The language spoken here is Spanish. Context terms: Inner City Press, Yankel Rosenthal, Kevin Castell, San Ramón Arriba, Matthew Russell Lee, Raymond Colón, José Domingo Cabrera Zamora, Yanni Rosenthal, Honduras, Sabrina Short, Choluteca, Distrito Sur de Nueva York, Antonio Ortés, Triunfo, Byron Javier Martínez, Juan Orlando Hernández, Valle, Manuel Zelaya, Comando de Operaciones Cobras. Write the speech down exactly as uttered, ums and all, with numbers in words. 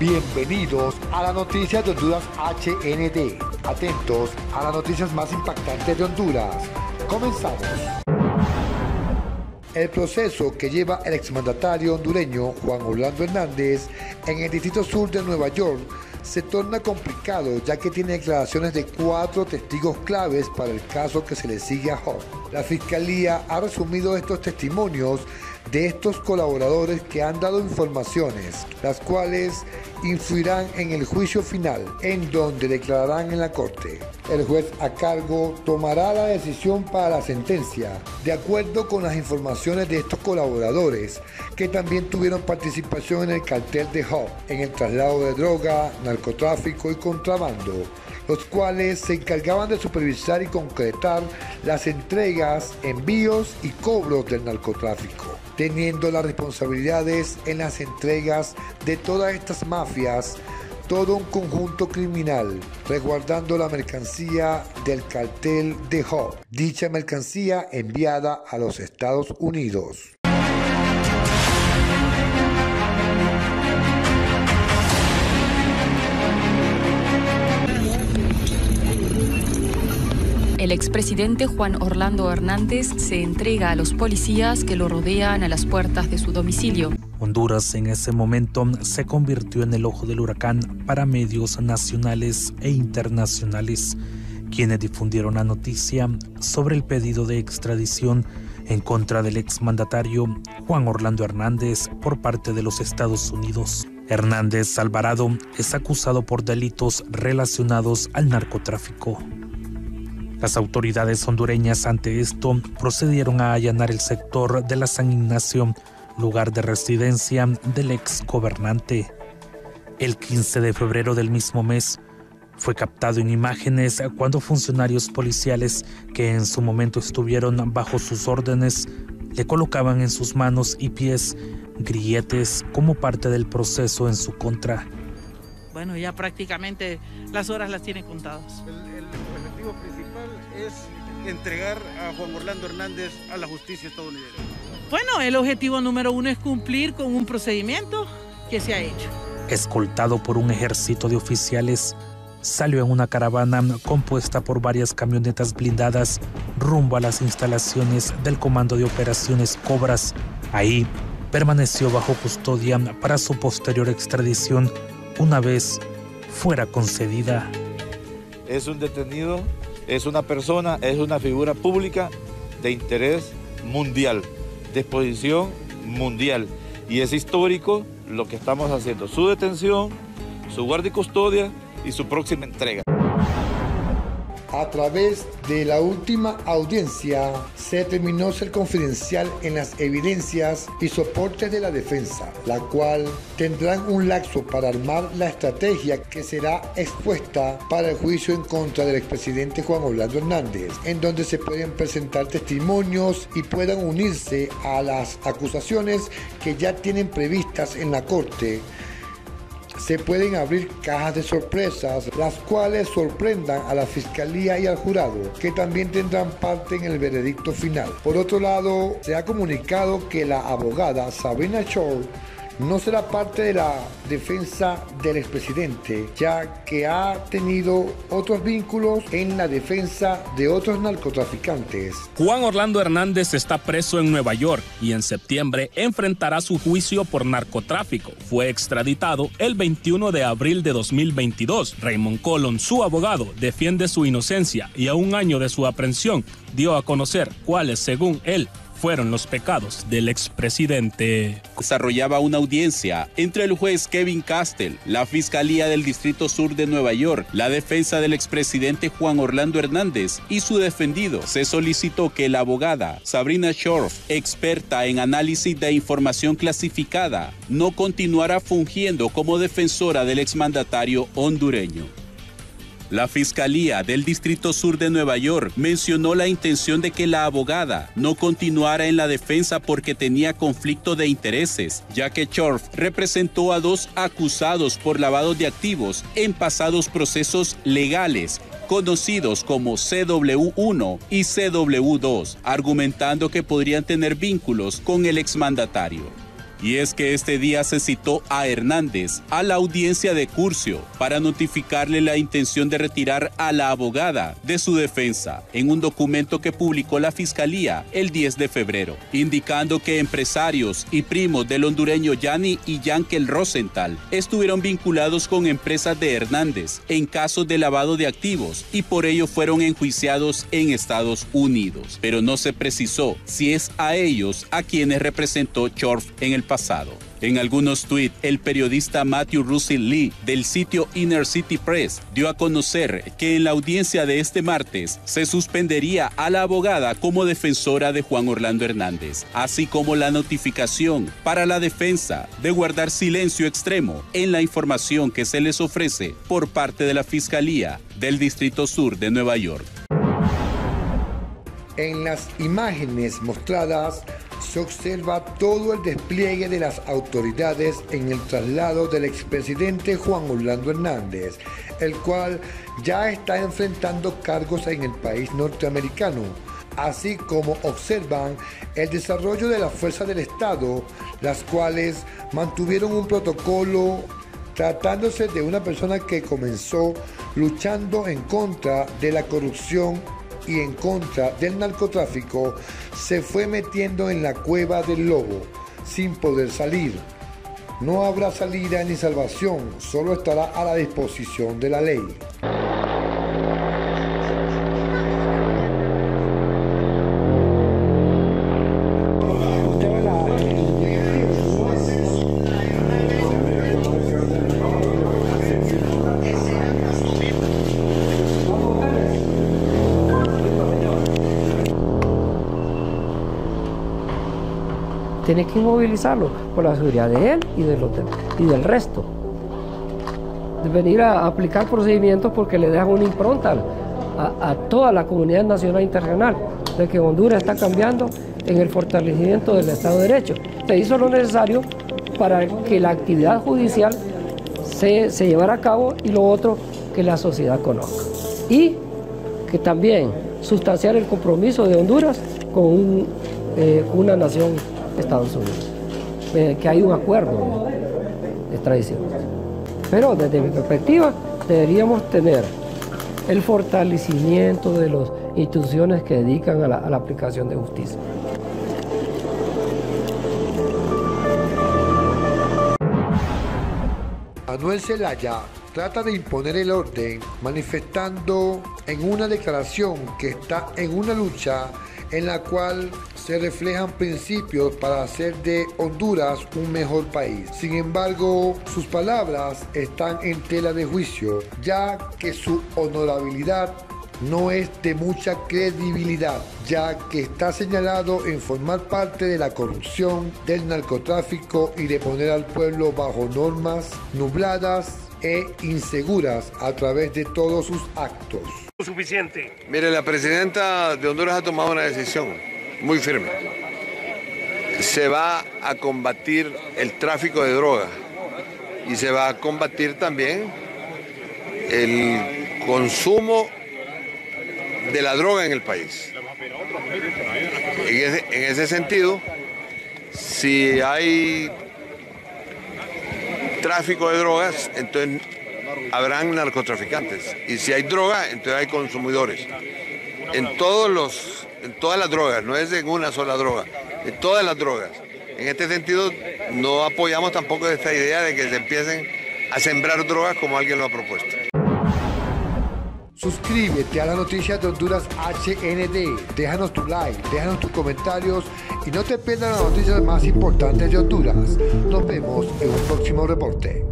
Bienvenidos a las Noticias de Honduras H N D. Atentos a las noticias más impactantes de Honduras. Comenzamos. El proceso que lleva el exmandatario hondureño Juan Orlando Hernández en el Distrito Sur de Nueva York se torna complicado, ya que tiene declaraciones de cuatro testigos claves para el caso que se le sigue a Hop. La Fiscalía ha resumido estos testimonios de estos colaboradores que han dado informaciones, las cuales influirán en el juicio final, en donde declararán en la corte. El juez a cargo tomará la decisión para la sentencia, de acuerdo con las informaciones de estos colaboradores, que también tuvieron participación en el cartel de Hop, en el traslado de droga, narcotráfico y contrabando, los cuales se encargaban de supervisar y concretar las entregas, envíos y cobros del narcotráfico, teniendo las responsabilidades en las entregas de todas estas mafias, todo un conjunto criminal, resguardando la mercancía del cartel de Hop, dicha mercancía enviada a los Estados Unidos. El expresidente Juan Orlando Hernández se entrega a los policías que lo rodean a las puertas de su domicilio. Honduras en ese momento se convirtió en el ojo del huracán para medios nacionales e internacionales, quienes difundieron la noticia sobre el pedido de extradición en contra del exmandatario Juan Orlando Hernández por parte de los Estados Unidos. Hernández Alvarado es acusado por delitos relacionados al narcotráfico. Las autoridades hondureñas ante esto procedieron a allanar el sector de la San Ignacio, lugar de residencia del ex gobernante. El quince de febrero del mismo mes fue captado en imágenes cuando funcionarios policiales que en su momento estuvieron bajo sus órdenes le colocaban en sus manos y pies grilletes como parte del proceso en su contra. Bueno, ya prácticamente las horas las tiene contadas. El, el objetivo principal es entregar a Juan Orlando Hernández a la justicia estadounidense. Bueno, el objetivo número uno es cumplir con un procedimiento que se ha hecho. Escoltado por un ejército de oficiales, salió en una caravana compuesta por varias camionetas blindadas rumbo a las instalaciones del Comando de Operaciones Cobras. Ahí permaneció bajo custodia para su posterior extradición una vez fuera concedida. Es un detenido, es una persona, es una figura pública de interés mundial, de exposición mundial. Y es histórico lo que estamos haciendo, su detención, su guarda y custodia y su próxima entrega. A través de la última audiencia se determinó ser confidencial en las evidencias y soportes de la defensa, la cual tendrán un lapso para armar la estrategia que será expuesta para el juicio en contra del expresidente Juan Orlando Hernández, en donde se pueden presentar testimonios y puedan unirse a las acusaciones que ya tienen previstas en la corte. Se pueden abrir cajas de sorpresas, las cuales sorprendan a la Fiscalía y al jurado, que también tendrán parte en el veredicto final. Por otro lado, se ha comunicado que la abogada Sabrina Short no será parte de la defensa del expresidente, ya que ha tenido otros vínculos en la defensa de otros narcotraficantes. Juan Orlando Hernández está preso en Nueva York y en septiembre enfrentará su juicio por narcotráfico. Fue extraditado el veintiuno de abril de dos mil veintidós. Raymond Colón, su abogado, defiende su inocencia y a un año de su aprehensión dio a conocer cuáles, según él, fueron los pecados del expresidente. Desarrollaba una audiencia entre el juez Kevin Castell, la Fiscalía del Distrito Sur de Nueva York, la defensa del expresidente Juan Orlando Hernández y su defendido. Se solicitó que la abogada Sabrina Short, experta en análisis de información clasificada, no continuara fungiendo como defensora del exmandatario hondureño. La Fiscalía del Distrito Sur de Nueva York mencionó la intención de que la abogada no continuara en la defensa porque tenía conflicto de intereses, ya que Short representó a dos acusados por lavado de activos en pasados procesos legales, conocidos como C W uno y C W dos, argumentando que podrían tener vínculos con el exmandatario. Y es que este día se citó a Hernández a la audiencia de curso para notificarle la intención de retirar a la abogada de su defensa en un documento que publicó la Fiscalía el diez de febrero, indicando que empresarios y primos del hondureño Yanni y Yankel Rosenthal estuvieron vinculados con empresas de Hernández en casos de lavado de activos y por ello fueron enjuiciados en Estados Unidos. Pero no se precisó si es a ellos a quienes representó Short en el pasado. En algunos tweets, el periodista Matthew Russell Lee del sitio Inner City Press dio a conocer que en la audiencia de este martes se suspendería a la abogada como defensora de Juan Orlando Hernández, así como la notificación para la defensa de guardar silencio extremo en la información que se les ofrece por parte de la Fiscalía del Distrito Sur de Nueva York. En las imágenes mostradas se observa todo el despliegue de las autoridades en el traslado del expresidente Juan Orlando Hernández, el cual ya está enfrentando cargos en el país norteamericano, así como observan el desarrollo de las fuerzas del Estado, las cuales mantuvieron un protocolo tratándose de una persona que comenzó luchando en contra de la corrupción y en contra del narcotráfico, se fue metiendo en la cueva del lobo, sin poder salir. No habrá salida ni salvación, solo estará a la disposición de la ley. Tiene que inmovilizarlo por la seguridad de él y del, hotel, y del resto. De venir a aplicar procedimientos porque le dejan una impronta a, a toda la comunidad nacional e internacional de que Honduras está cambiando en el fortalecimiento del Estado de Derecho. Se hizo lo necesario para que la actividad judicial se, se llevara a cabo y lo otro que la sociedad conozca. Y que también sustanciar el compromiso de Honduras con un, eh, una nación Estados Unidos, eh, que hay un acuerdo de extradición. Pero desde mi perspectiva deberíamos tener el fortalecimiento de las instituciones que dedican a la, a la aplicación de justicia. Manuel Zelaya trata de imponer el orden manifestando en una declaración que está en una lucha en la cual se reflejan principios para hacer de Honduras un mejor país. Sin embargo, sus palabras están en tela de juicio, ya que su honorabilidad no es de mucha credibilidad, ya que está señalado en formar parte de la corrupción, del narcotráfico y de poner al pueblo bajo normas nubladas e inseguras a través de todos sus actos. Suficiente. Mire, la presidenta de Honduras ha tomado una decisión muy firme. Se va a combatir el tráfico de drogas y se va a combatir también el consumo de la droga en el país. En ese, en ese sentido, si hay tráfico de drogas, entonces habrán narcotraficantes, y si hay droga, entonces hay consumidores. En todos los, en todas las drogas, no es en una sola droga, en todas las drogas. En este sentido, no apoyamos tampoco esta idea de que se empiecen a sembrar drogas como alguien lo ha propuesto. Suscríbete a las noticias de Honduras H N D, déjanos tu like, déjanos tus comentarios y no te pierdas las noticias más importantes de Honduras. Nos vemos en un próximo reporte.